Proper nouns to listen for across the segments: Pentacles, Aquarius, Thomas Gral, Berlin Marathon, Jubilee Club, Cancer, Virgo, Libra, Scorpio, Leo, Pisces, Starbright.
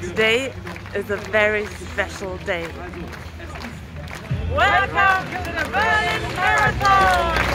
Today is a very special day. Welcome to the Berlin Marathon!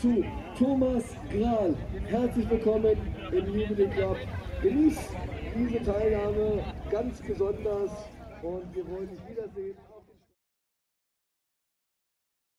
Zu Thomas Gral. Herzlich willkommen im Jubiläum Club. Genießt diese Teilnahme ganz besonders und wir wollen dich wiedersehen.